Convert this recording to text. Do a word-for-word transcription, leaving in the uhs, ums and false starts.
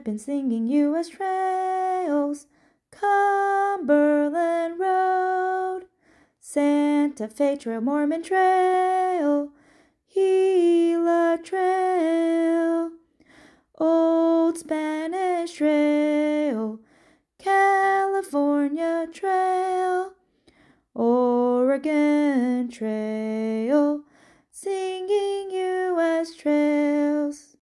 I've been singing U S trails, Cumberland Road, Santa Fe Trail, Mormon Trail, Gila Trail, Old Spanish Trail, California Trail, Oregon Trail, singing U S trail.